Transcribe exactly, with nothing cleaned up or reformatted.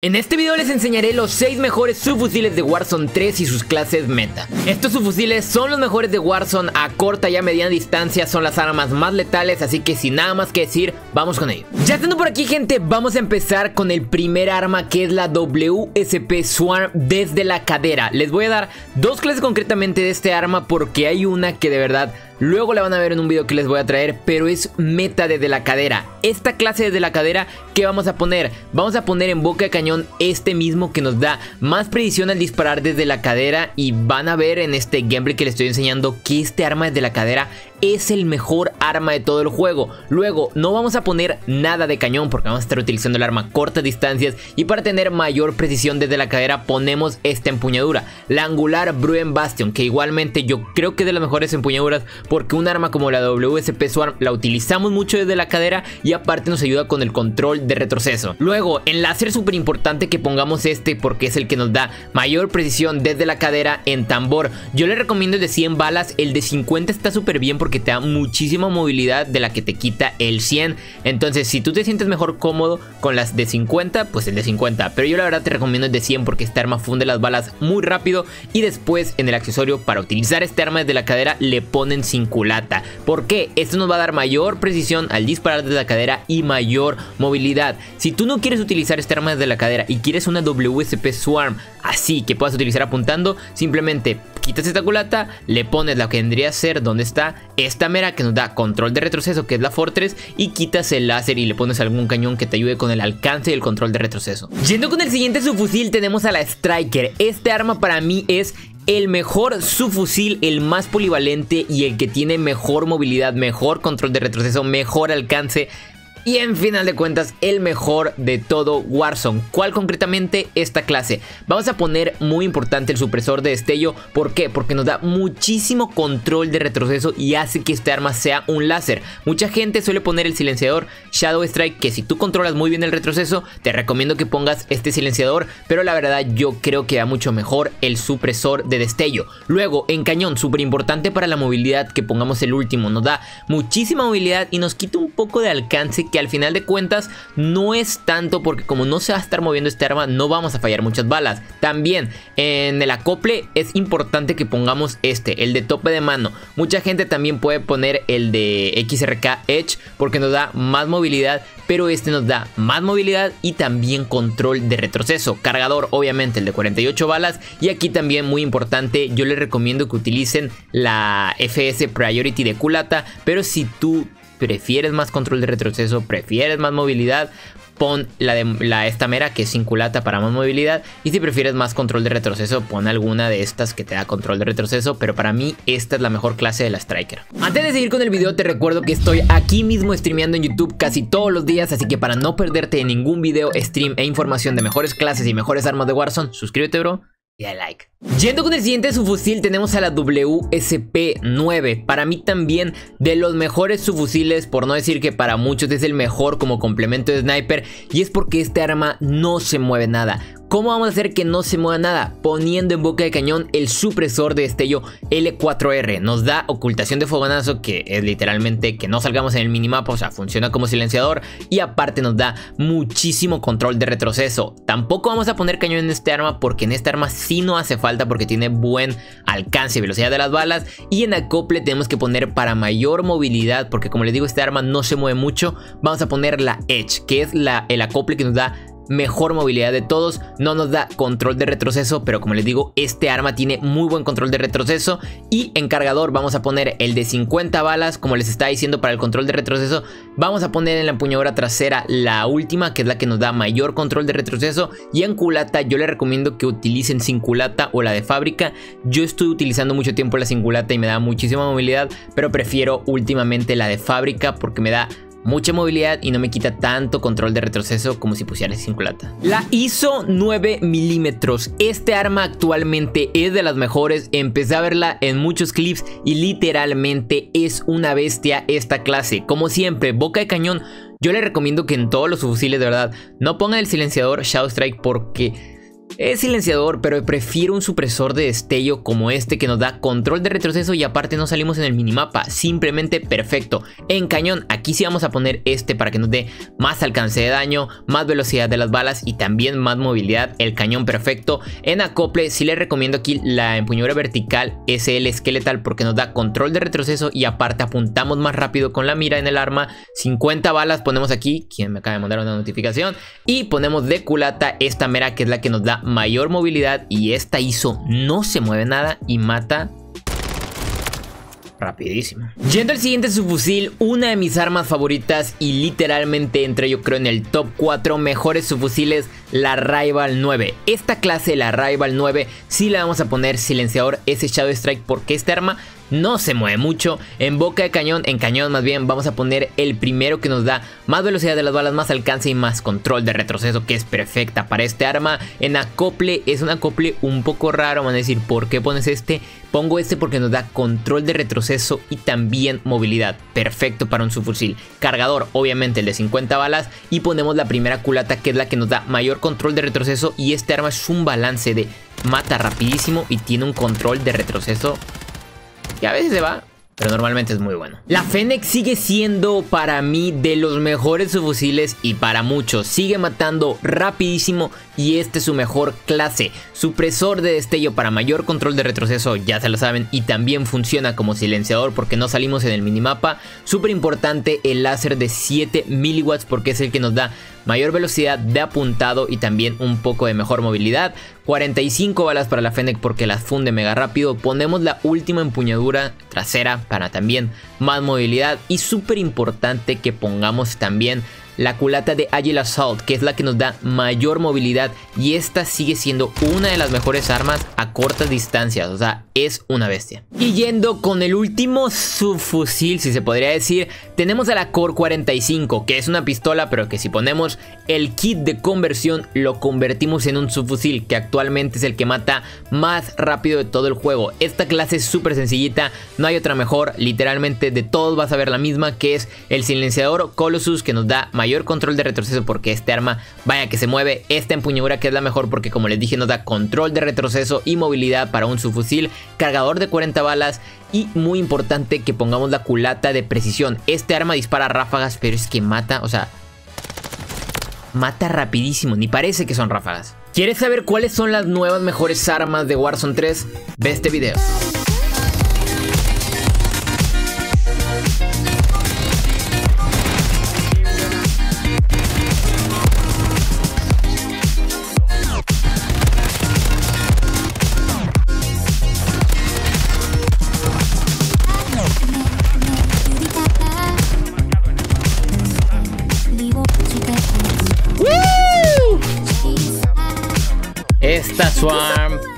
En este video les enseñaré los seis mejores subfusiles de Warzone tres y sus clases meta. Estos subfusiles son los mejores de Warzone a corta y a mediana distancia, son las armas más letales, así que sin nada más que decir, vamos con ello. Ya estando por aquí, gente, vamos a empezar con el primer arma, que es la W S P Swarm desde la cadera. Les voy a dar dos clases concretamente de este arma porque hay una que de verdad luego la van a ver en un video que les voy a traer, pero es meta desde la cadera. Esta clase desde la cadera, ¿qué vamos a poner? Vamos a poner en boca de cañón este mismo que nos da más precisión al disparar desde la cadera. Y van a ver en este gameplay que les estoy enseñando que este arma desde la cadera es el mejor arma de todo el juego. Luego, no vamos a poner nada de cañón porque vamos a estar utilizando el arma a cortas distancias, y para tener mayor precisión desde la cadera ponemos esta empuñadura, la Angular Bruen Bastion, que igualmente yo creo que es de las mejores empuñaduras porque un arma como la W S P Swarm la utilizamos mucho desde la cadera y aparte nos ayuda con el control de retroceso. Luego, en láser, súper importante que pongamos este porque es el que nos da mayor precisión desde la cadera. En tambor, yo le recomiendo el de cien balas, el de cincuenta está súper bien porque que te da muchísima movilidad de la que te quita el cien. Entonces, si tú te sientes mejor cómodo con las de cincuenta, pues el de cincuenta, pero yo la verdad te recomiendo el de cien porque esta arma funde las balas muy rápido. Y después, en el accesorio para utilizar este arma desde la cadera le ponen cinculata. ¿Por qué? Esto nos va a dar mayor precisión al disparar desde la cadera y mayor movilidad. Si tú no quieres utilizar este arma desde la cadera y quieres una W S P Swarm así que puedas utilizar apuntando, simplemente quitas esta culata, le pones la que vendría a ser donde está esta mera que nos da control de retroceso, que es la Fortress, y quitas el láser y le pones algún cañón que te ayude con el alcance y el control de retroceso. Yendo con el siguiente subfusil, tenemos a la Striker. Este arma para mí es el mejor subfusil, el más polivalente y el que tiene mejor movilidad, mejor control de retroceso, mejor alcance y, en final de cuentas, el mejor de todo Warzone. ¿Cuál concretamente? Esta clase. Vamos a poner muy importante el supresor de destello. ¿Por qué? Porque nos da muchísimo control de retroceso y hace que este arma sea un láser. Mucha gente suele poner el silenciador Shadow Strike, que si tú controlas muy bien el retroceso, te recomiendo que pongas este silenciador, pero la verdad yo creo que da mucho mejor el supresor de destello. Luego, en cañón, súper importante para la movilidad que pongamos el último. Nos da muchísima movilidad y nos quita un poco de alcance, que al final de cuentas no es tanto porque como no se va a estar moviendo este arma no vamos a fallar muchas balas. También en el acople es importante que pongamos este, el de tope de mano. Mucha gente también puede poner el de X R K Edge porque nos da más movilidad, pero este nos da más movilidad y también control de retroceso. Cargador, obviamente el de cuarenta y ocho balas, y aquí también muy importante, yo les recomiendo que utilicen la F S Priority de culata, pero si tú prefieres más control de retroceso, prefieres más movilidad, pon la de la esta mera que es sin culata para más movilidad, y si prefieres más control de retroceso pon alguna de estas que te da control de retroceso, pero para mí esta es la mejor clase de la Striker. Antes de seguir con el video te recuerdo que estoy aquí mismo streameando en YouTube casi todos los días, así que para no perderte ningún video, stream e información de mejores clases y mejores armas de Warzone, suscríbete, bro, y dale like. Yendo con el siguiente subfusil, tenemos a la W S P nueve. Para mí también de los mejores subfusiles, por no decir que para muchos es el mejor como complemento de sniper, y es porque este arma no se mueve nada. ¿Cómo vamos a hacer que no se mueva nada? Poniendo en boca de cañón el supresor de destello L cuatro R. Nos da ocultación de fogonazo, que es literalmente que no salgamos en el minimapa, o sea, funciona como silenciador, y aparte nos da muchísimo control de retroceso. Tampoco vamos a poner cañón en este arma porque en este arma sí no hace falta Falta porque tiene buen alcance y velocidad de las balas, y en acople tenemos que poner para mayor movilidad porque, como les digo, este arma no se mueve mucho, vamos a poner la Edge, que es la, el acople que nos da mejor movilidad de todos. No nos da control de retroceso, pero como les digo, este arma tiene muy buen control de retroceso. Y en cargador vamos a poner el de cincuenta balas, como les estaba diciendo, para el control de retroceso. Vamos a poner en la empuñadura trasera la última, que es la que nos da mayor control de retroceso. Y en culata yo les recomiendo que utilicen sin culata o la de fábrica. Yo estoy utilizando mucho tiempo la sin culata y me da muchísima movilidad, pero prefiero últimamente la de fábrica porque me da mucha movilidad y no me quita tanto control de retroceso como si pusiera sin culata. La I S O nueve milímetros. Este arma actualmente es de las mejores. Empecé a verla en muchos clips y literalmente es una bestia esta clase. Como siempre, boca de cañón. Yo les recomiendo que en todos los subfusiles, de verdad, no pongan el silenciador Shadow Strike porque Es silenciador, pero prefiero un supresor de destello como este que nos da control de retroceso y aparte no salimos en el minimapa. Simplemente perfecto. En cañón, aquí sí vamos a poner este para que nos dé más alcance de daño, más velocidad de las balas y también más movilidad. El cañón perfecto. En acople sí les recomiendo aquí la empuñadura vertical S L esqueletal porque nos da control de retroceso y aparte apuntamos más rápido con la mira en el arma. cincuenta balas ponemos aquí, quien me acaba de mandar una notificación, y ponemos de culata esta mera que es la que nos da mayor movilidad y esta I S O no se mueve nada y mata rapidísimo. Yendo al siguiente subfusil, una de mis armas favoritas y literalmente entre yo creo en el top cuatro mejores subfusiles, la Rival nueve. Esta clase, la Rival nueve, sí la vamos a poner silenciador ese Shadow Strike porque esta arma no se mueve mucho. En boca de cañón, en cañón más bien, vamos a poner el primero que nos da más velocidad de las balas, más alcance y más control de retroceso, que es perfecta para este arma. En acople, es un acople un poco raro, van a decir, ¿por qué pones este? Pongo este porque nos da control de retroceso y también movilidad, perfecto para un subfusil. Cargador, obviamente el de cincuenta balas, y ponemos la primera culata que es la que nos da mayor control de retroceso, y este arma es un balance de mata rapidísimo y tiene un control de retroceso que a veces se va, pero normalmente es muy bueno. La Fennec sigue siendo para mí de los mejores subfusiles y para muchos. Sigue matando rapidísimo y este es su mejor clase. Supresor de destello para mayor control de retroceso, ya se lo saben. Y también funciona como silenciador porque no salimos en el minimapa. Súper importante el láser de siete miliwatts porque es el que nos da mayor velocidad de apuntado y también un poco de mejor movilidad. cuarenta y cinco balas para la Fennec porque las funde mega rápido. Ponemos la última empuñadura trasera para también más movilidad. Y súper importante que pongamos también la culata de Agile Assault, que es la que nos da mayor movilidad. Y esta sigue siendo una de las mejores armas a cortas distancias. O sea, es una bestia. Y yendo con el último subfusil, si se podría decir, tenemos a la Core cuarenta y cinco, que es una pistola, pero que si ponemos el kit de conversión, lo convertimos en un subfusil, que actualmente es el que mata más rápido de todo el juego. Esta clase es súper sencillita, no hay otra mejor. Literalmente de todos vas a ver la misma, que es el silenciador Colossus, que nos da mayor mayor control de retroceso porque este arma vaya que se mueve. Esta empuñadura que es la mejor porque como les dije nos da control de retroceso y movilidad para un subfusil. Cargador de cuarenta balas y muy importante que pongamos la culata de precisión. Este arma dispara ráfagas pero es que mata, o sea, mata rapidísimo, ni parece que son ráfagas. ¿Quieres saber cuáles son las nuevas mejores armas de Warzone tres? Ve este video. Esta Swarm